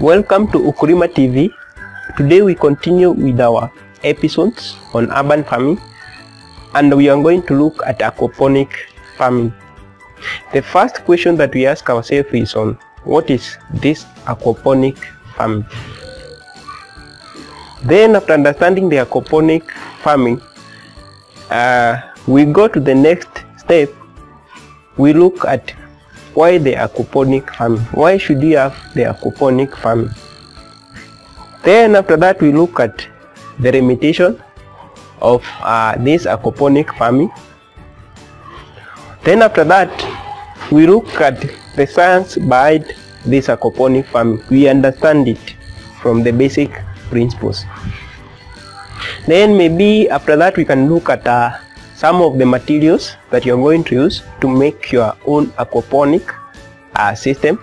Welcome to Ukulima TV. Today we continue with our episodes on urban farming, and we are going to look at aquaponic farming. The first question that we ask ourselves is on what is this aquaponic farming. Then after understanding the aquaponic farming, we go to the next step. We look at why the aquaponic farming. Why should you have the aquaponic farming? Then after that we look at the limitation of this aquaponic farming. Then after that we look at the science behind this aquaponic farming. We understand it from the basic principles. Then maybe after that we can look at some of the materials that you are going to use to make your own aquaponic system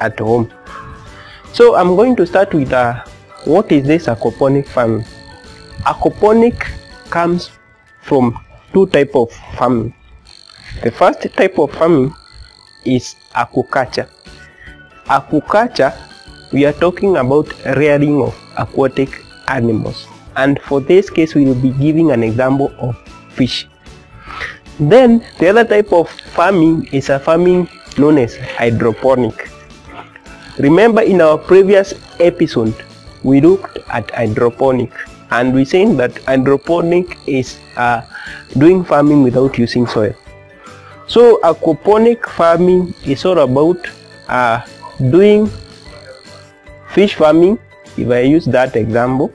at home. So I'm going to start with what is this aquaponic farming. Aquaponic comes from two types of farming. The first type of farming is aquaculture. Aquaculture, we are talking about rearing of aquatic animals, and for this case we will be giving an example of fish. Then the other type of farming is a farming known as hydroponic. Remember, in our previous episode we looked at hydroponic, and we said that hydroponic is doing farming without using soil. So aquaponic farming is all about doing fish farming, if I use that example,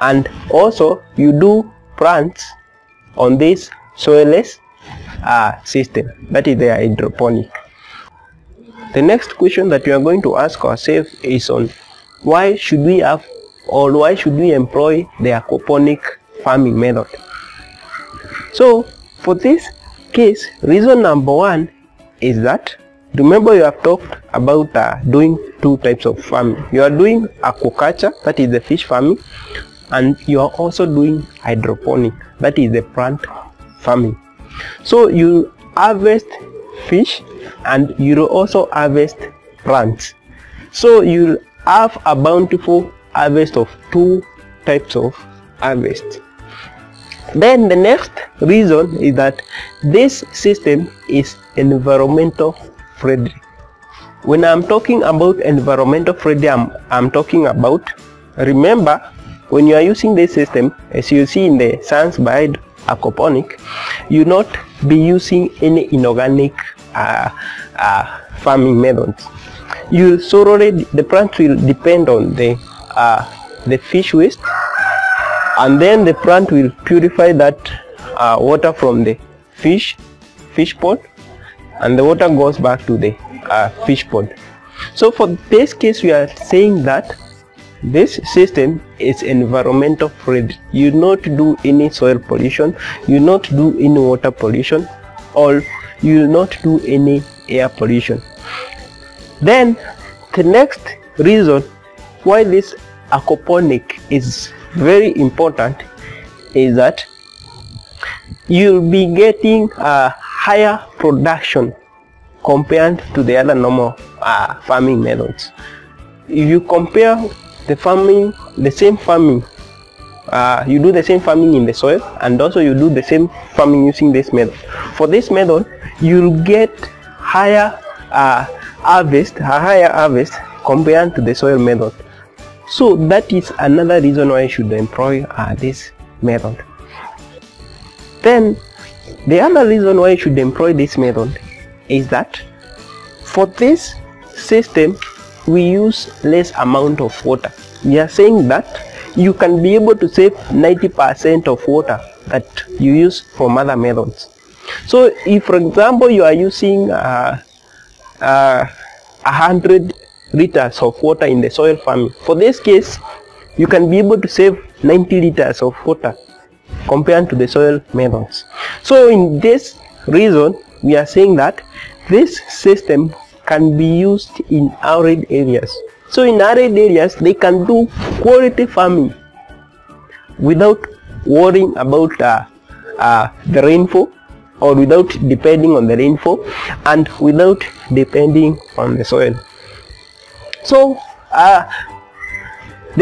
and also you do plants on this soilless system, that is the hydroponic. The next question that we are going to ask ourselves is on why should we have, or why should we employ the aquaponic farming method. So for this case, reason number one is that, remember, you have talked about doing two types of farming. You are doing aquaculture, that is the fish farming, and you are also doing hydroponic, that is the plant farming. So you harvest fish and you also harvest plants. So you'll have a bountiful harvest of two types of harvest. Then the next reason is that this system is environmental friendly. When I'm talking about environmental friendly, I'm talking about, remember, when you are using this system, as you see in the science behind aquaponic, you not be using any inorganic farming methods. You thoroughly, the plant will depend on the fish waste, and then the plant will purify that water from the fish pond, and the water goes back to the fish pond. So for this case, we are saying that this system is environmental friendly. You not do any soil pollution, you not do any water pollution, or you not do any air pollution. Then the next reason why this aquaponic is very important is that you'll be getting a higher production compared to the other normal farming methods. If you compare you do the same farming in the soil, and also you do the same farming using this method. For this method, you'll get higher harvest compared to the soil method. So that is another reason why you should employ this method. Then the other reason why you should employ this method is that for this system we use less amount of water. We are saying that you can be able to save 90% of water that you use from other methods. So if, for example, you are using 100 liters of water in the soil farming, for this case you can be able to save 90 liters of water compared to the soil methods. So in this reason we are saying that this system can be used in arid areas. So in arid areas they can do quality farming without worrying about the rainfall, or without depending on the rainfall, and without depending on the soil. So The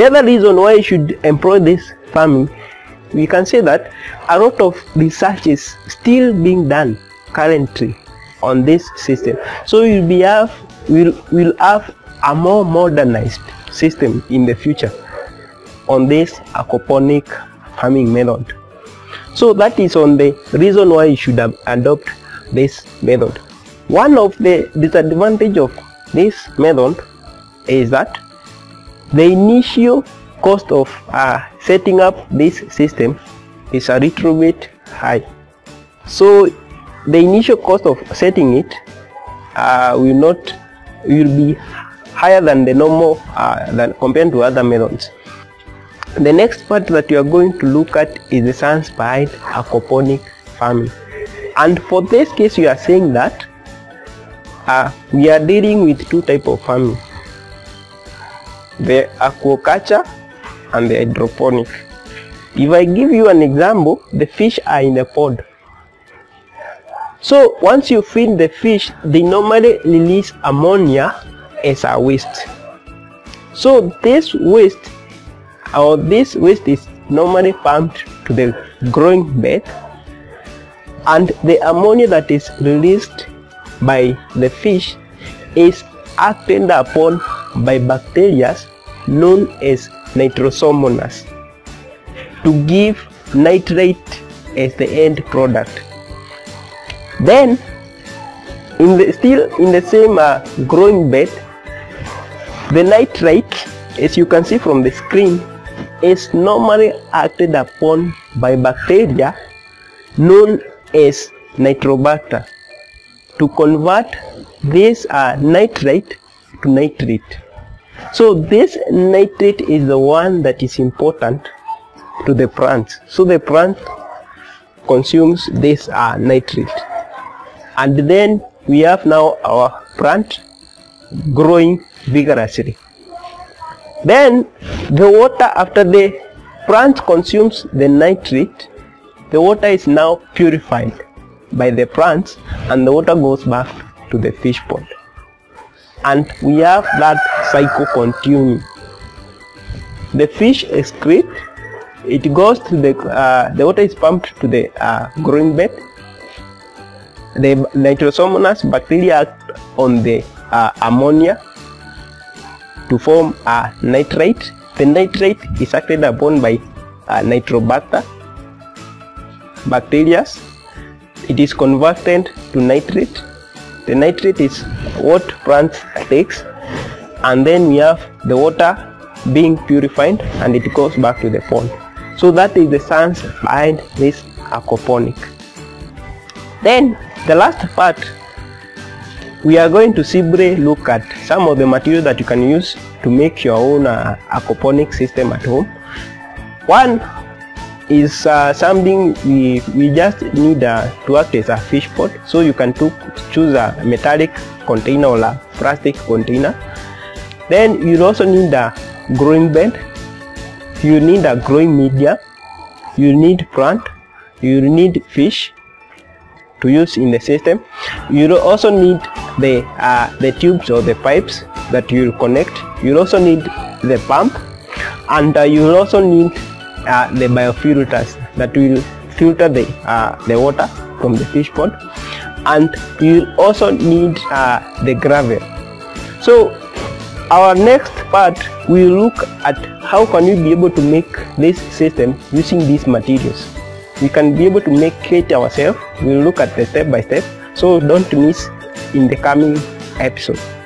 other reason why you should employ this farming, we can say that a lot of research is still being done currently on this system. So we'll have a more modernized system in the future on this aquaponic farming method. So that is on the reason why you should adopt this method. One of the disadvantages of this method is that the initial cost of setting up this system is a little bit high. So the initial cost of setting it will be higher than the normal compared to other methods. The next part that you are going to look at is the science behind aquaponic farming, and for this case you are saying that we are dealing with two types of farming: the aquaculture and the hydroponic. If I give you an example, the fish are in a pond. So once you feed the fish, they normally release ammonia as a waste. So this waste is normally pumped to the growing bed, and the ammonia that is released by the fish is acted upon by bacteria known as nitrosomonas to give nitrite as the end product. Then still in the same growing bed, the nitrite, as you can see from the screen, is normally acted upon by bacteria known as nitrobacter to convert this nitrite to nitrite. So this nitrite is the one that is important to the plant. So the plant consumes this nitrite, and then we have now our plant growing vigorously. Then the water, after the plant consumes the nitrite, the water is now purified by the plants, and the water goes back to the fish pond, and we have that cycle continuing. The fish excrete, it goes to the water is pumped to the growing bed, the nitrosomonas bacteria act on the ammonia to form a nitrite. The nitrite is acted upon by nitrobacter bacteria. It is converted to nitrate. The nitrate is what plant takes, and then we have the water being purified and it goes back to the pond. So that is the science behind this aquaponic. Then the last part, we are going to simply look at some of the material that you can use to make your own aquaponic system at home. One is something we just need to act as a fish pot. So you can choose a metallic container or a plastic container. Then you also need a growing bed, you need a growing media, you need plant, you need fish to use in the system. You also need the tubes or the pipes that you connect. You also need the pump, and you also need the biofilters that will filter the water from the fish pond, and you also need the gravel. So our next part, we look at how can you be able to make this system using these materials. We can be able to make it ourselves. We'll look at the step by step, so don't miss in the coming episode.